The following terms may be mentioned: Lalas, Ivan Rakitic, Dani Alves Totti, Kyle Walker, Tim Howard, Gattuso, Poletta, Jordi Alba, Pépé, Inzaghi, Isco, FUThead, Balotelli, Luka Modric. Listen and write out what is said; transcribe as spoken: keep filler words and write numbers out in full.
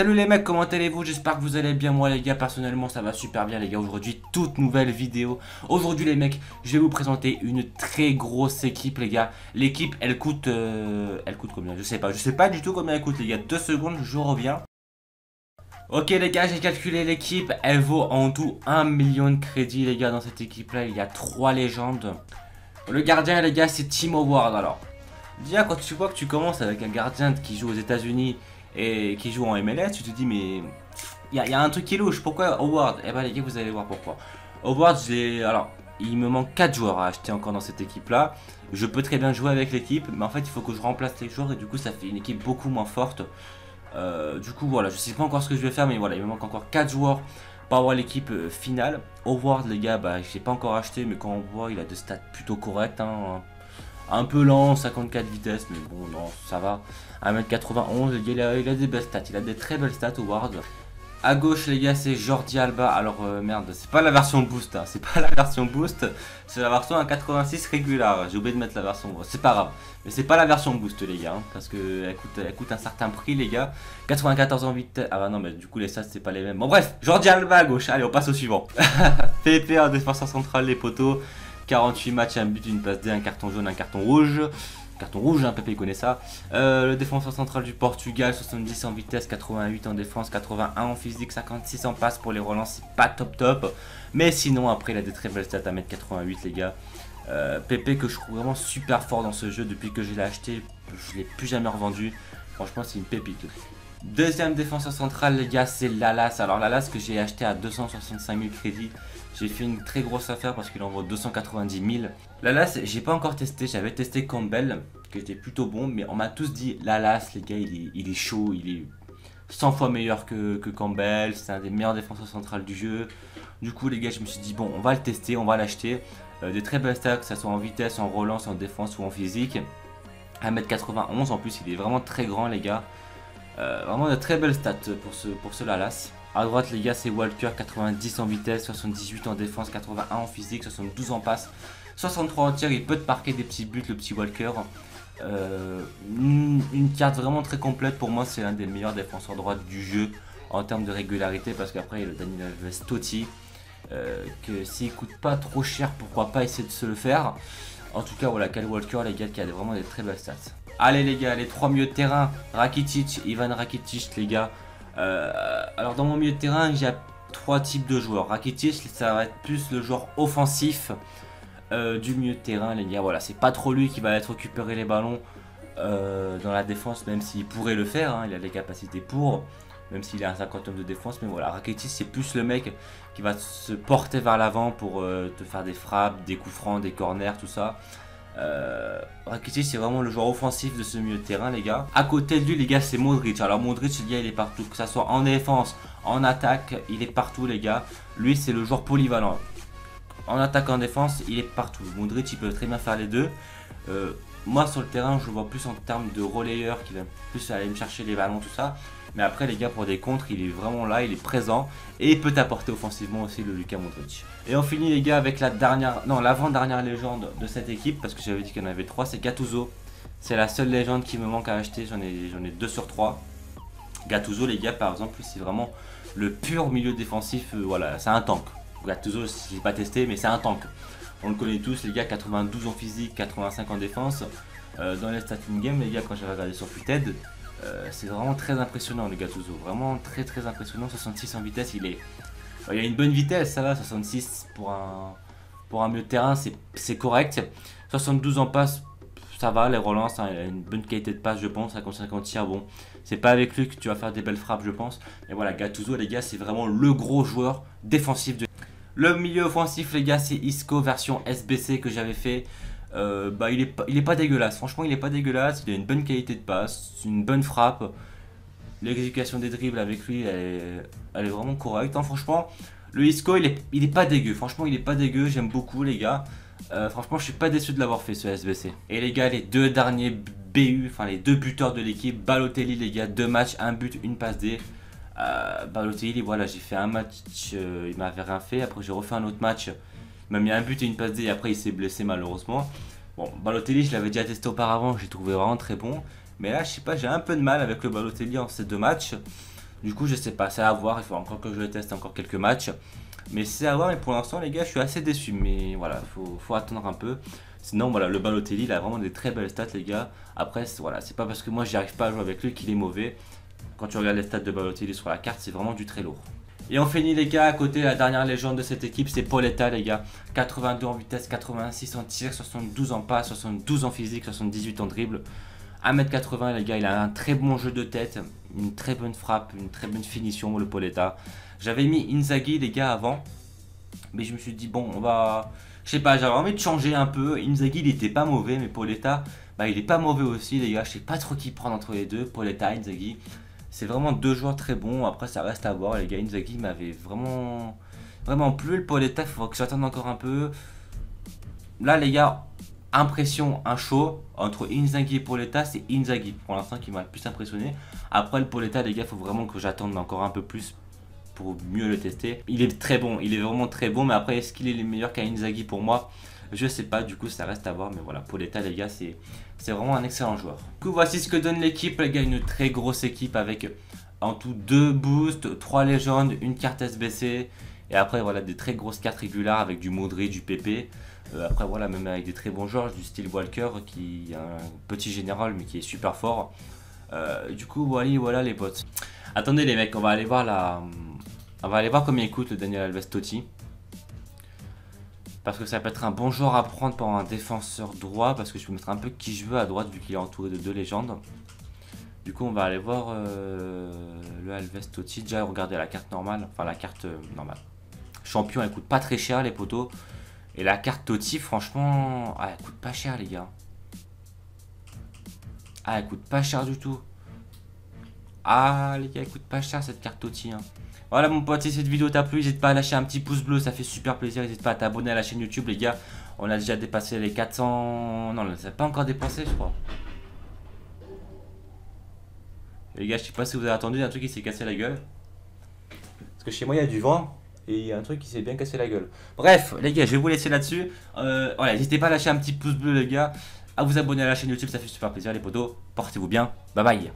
Salut les mecs, comment allez-vous? J'espère que vous allez bien. Moi les gars, personnellement ça va super bien les gars. Aujourd'hui, toute nouvelle vidéo. Aujourd'hui les mecs, je vais vous présenter une très grosse équipe les gars. L'équipe, elle coûte... Euh, elle coûte combien? Je sais pas, je sais pas du tout combien elle coûte les gars. Deux secondes, je reviens. Ok les gars, j'ai calculé l'équipe. Elle vaut en tout un million de crédits les gars. Dans cette équipe là, il y a trois légendes. Le gardien les gars, c'est Tim Howard. Alors, déjà quand tu vois que tu commences avec un gardien qui joue aux États-Unis et qui joue en M L S, tu te dis mais il y, y a un truc qui est louche, pourquoi Howard? Et eh ben les gars, vous allez voir pourquoi. Howard, j'ai... alors il me manque quatre joueurs à acheter encore dans cette équipe là. Je peux très bien jouer avec l'équipe, mais en fait il faut que je remplace les joueurs et du coup ça fait une équipe beaucoup moins forte. euh, Du coup voilà, je sais pas encore ce que je vais faire, mais voilà, il me manque encore quatre joueurs pour avoir l'équipe finale. Howard les gars, bah je l'ai pas encore acheté, mais quand on voit il a des stats plutôt correctes hein. Un peu lent, cinquante-quatre vitesses, mais bon, non, ça va. un mètre quatre-vingt-onze, il a, il a des belles stats, il a des très belles stats, Howard. À gauche, les gars, c'est Jordi Alba. Alors, euh, merde, c'est pas la version boost, hein. C'est pas la version boost, c'est la version un virgule quatre-vingt-six régulière. J'ai oublié de mettre la version, c'est pas grave. Mais c'est pas la version boost, les gars, hein, parce qu'elle coûte, elle coûte un certain prix, les gars. quatre-vingt-quatorze en vitesse. Ah bah non, mais du coup, les stats, c'est pas les mêmes. Bon, bref, Jordi Alba à gauche. Allez, on passe au suivant. Pépé en défenseur central, les poteaux. quarante-huit matchs, un but, une passe D, un carton jaune, un carton rouge. Carton rouge, hein, Pépé connaît ça. Euh, le défenseur central du Portugal, soixante-dix en vitesse, quatre-vingt-huit en défense, quatre-vingt-un en physique, cinquante-six en passe pour les relances, c'est pas top top. Mais sinon, après, il a des très belles stats, un mètre quatre-vingt-huit, les gars. Euh, Pépé que je trouve vraiment super fort dans ce jeu, depuis que je l'ai acheté, je l'ai plus jamais revendu. Franchement, c'est une pépite. Deuxième défenseur central, les gars, c'est Lalas. Alors, Lalas que j'ai acheté à deux cent soixante-cinq mille crédits. J'ai fait une très grosse affaire parce qu'il en vaut deux cent quatre-vingt-dix mille. Lalas, j'ai pas encore testé. J'avais testé Campbell, qui était plutôt bon, mais on m'a tous dit Lalas, les gars, il est, il est chaud, il est cent fois meilleur que, que Campbell. C'est un des meilleurs défenseurs centrales du jeu. Du coup, les gars, je me suis dit, bon, on va le tester, on va l'acheter. Euh, des très belles stats, que ce soit en vitesse, en relance, en défense ou en physique. un mètre quatre-vingt-onze, en plus, il est vraiment très grand, les gars. Euh, vraiment de très belles stats pour ce, pour ce Lalas. À droite les gars, c'est Walker, quatre-vingt-dix en vitesse, soixante-dix-huit en défense, quatre-vingt-un en physique, soixante-douze en passe, soixante-trois en tir. Il peut te marquer des petits buts, le petit Walker. euh, une, une carte vraiment très complète. Pour moi, c'est l'un des meilleurs défenseurs droits du jeu en termes de régularité, parce qu'après il y a le Dani Alves Totti, euh, que s'il coûte pas trop cher, pourquoi pas essayer de se le faire. En tout cas voilà, Kyle Walker les gars, qui a vraiment des très belles stats. Allez les gars, les trois milieux de terrain, Rakitic, Ivan Rakitic les gars. Euh, alors dans mon milieu de terrain, j'ai trois types de joueurs. Rakitic, ça va être plus le joueur offensif euh, du milieu de terrain les gars. Voilà, c'est pas trop lui qui va être récupérer les ballons euh, dans la défense, même s'il pourrait le faire, hein, il a les capacités pour, même s'il a un cinquante de défense. Mais voilà, Rakitic, c'est plus le mec qui va se porter vers l'avant pour euh, te faire des frappes, des coups francs, des corners, tout ça. Euh, Rakitic, c'est vraiment le joueur offensif de ce milieu de terrain les gars. À côté de lui les gars, c'est Modric. Alors Modric les gars, il est partout, que ça soit en défense, en attaque, il est partout les gars. Lui c'est le joueur polyvalent. En attaque, en défense, il est partout. Modric, il peut très bien faire les deux. euh, Moi sur le terrain, je le vois plus en termes de relayeur, qu'il va plus aller me chercher les ballons, tout ça. Mais après les gars, pour des contres, il est vraiment là, il est présent. Et il peut apporter offensivement aussi, le Luka Modric. Et on finit les gars avec la dernière, non l'avant-dernière légende de cette équipe, parce que j'avais dit qu'il y en avait trois, c'est Gattuso. C'est la seule légende qui me manque à acheter, j'en ai, j'en ai deux sur trois. Gattuso les gars, par exemple, c'est vraiment le pur milieu défensif, euh, voilà, c'est un tank. Gattuso, je l'ai pas testé, mais c'est un tank. On le connaît tous les gars, quatre-vingt-douze en physique, quatre-vingt-cinq en défense. Euh, dans les stats in-game les gars, quand j'avais regardé sur FUThead, Euh, c'est vraiment très impressionnant le Gattuso, vraiment très très impressionnant. soixante-six en vitesse, il est, il a une bonne vitesse, ça va, soixante-six pour un pour un milieu de terrain, c'est correct. soixante-douze en passe, ça va, les relances, hein, il a une bonne qualité de passe je pense, cinquante-cinq en tir, bon, c'est pas avec lui que tu vas faire des belles frappes je pense. Et voilà, Gattuso les gars, c'est vraiment le gros joueur défensif de... Le milieu offensif les gars, c'est Isco version S B C que j'avais fait. Euh, bah, il est, pas, il est pas dégueulasse, franchement il est pas dégueulasse, il a une bonne qualité de passe, une bonne frappe. L'exécution des dribbles avec lui, elle est, elle est vraiment correcte, hein. Franchement le Isco, il est, il est pas dégueu, franchement il est pas dégueu, j'aime beaucoup les gars. euh, Franchement je suis pas déçu de l'avoir fait ce S B C. Et les gars, les deux derniers B U, enfin les deux buteurs de l'équipe, Balotelli les gars, deux matchs, un but, une passe D. euh, Balotelli, voilà, j'ai fait un match, euh, il m'avait rien fait, après j'ai refait un autre match, même il y a un but et une passe D, et après il s'est blessé malheureusement. Bon, Balotelli, je l'avais déjà testé auparavant, j'ai trouvé vraiment très bon. Mais là, je sais pas, j'ai un peu de mal avec le Balotelli en ces deux matchs. Du coup je sais pas, c'est à voir, il faut encore que je le teste encore quelques matchs. Mais c'est à voir, mais pour l'instant les gars je suis assez déçu. Mais voilà, faut, faut attendre un peu. Sinon voilà, le Balotelli il a vraiment des très belles stats les gars. Après voilà, c'est pas parce que moi j'y arrive pas à jouer avec lui qu'il est mauvais. Quand tu regardes les stats de Balotelli sur la carte, c'est vraiment du très lourd. Et on finit les gars à côté, la dernière légende de cette équipe, c'est Poletta les gars. quatre-vingt-deux en vitesse, quatre-vingt-six en tir, soixante-douze en passe, soixante-douze en physique, soixante-dix-huit en dribble. un mètre quatre-vingts les gars, il a un très bon jeu de tête, une très bonne frappe, une très bonne finition le Poletta. J'avais mis Inzaghi les gars avant, mais je me suis dit bon on va... Je sais pas, j'avais envie de changer un peu. Inzaghi il était pas mauvais, mais Poletta, bah il est pas mauvais aussi les gars. Je sais pas trop qui prendre entre les deux, Poletta, Inzaghi. C'est vraiment deux joueurs très bons, après ça reste à voir les gars. Inzaghi m'avait vraiment vraiment plu, le Poletta, il faut que j'attende encore un peu. Là les gars, impression, un show, entre Inzaghi et Poletta, c'est Inzaghi pour l'instant qui m'a le plus impressionné. Après le Poletta les gars, il faut vraiment que j'attende encore un peu plus pour mieux le tester. Il est très bon, il est vraiment très bon, mais après est-ce qu'il est le meilleur qu'un Inzaghi pour moi? Je sais pas, du coup ça reste à voir, mais voilà, Poletta les gars c'est vraiment un excellent joueur. Du coup voici ce que donne l'équipe les gars, une très grosse équipe avec en tout deux boosts, trois légendes, une carte S B C. Et après voilà des très grosses cartes régulières avec du Modric, du Pépé. euh, Après voilà même avec des très bons joueurs, du style Walker qui est un petit général mais qui est super fort. euh, Du coup voilà, voilà les potes. Attendez les mecs, on va aller voir la... On va aller voir combien il coûte le Dani Alves Totti, parce que ça peut être un bon joueur à prendre pour un défenseur droit, parce que je peux mettre un peu qui je veux à droite vu qu'il est entouré de deux légendes. Du coup on va aller voir euh, le Alves Totti. Déjà regardez la carte normale, enfin la carte euh, normale champion, elle coûte pas très cher les poteaux. Et la carte Totti franchement, ah, elle coûte pas cher les gars. Ah elle coûte pas cher du tout. Ah les gars, elle coûte pas cher cette carte Totti hein. Voilà mon pote, si cette vidéo t'a plu, n'hésite pas à lâcher un petit pouce bleu, ça fait super plaisir. N'hésite pas à t'abonner à la chaîne YouTube les gars. On a déjà dépassé les quatre cents... Non, on ne les a pas encore dépassé je crois. Les gars, je sais pas si vous avez entendu, il y a un truc qui s'est cassé la gueule. Parce que chez moi il y a du vent et il y a un truc qui s'est bien cassé la gueule. Bref les gars, je vais vous laisser là-dessus. euh, Voilà, n'hésitez pas à lâcher un petit pouce bleu les gars. À vous abonner à la chaîne YouTube, ça fait super plaisir les potos. Portez-vous bien, bye bye.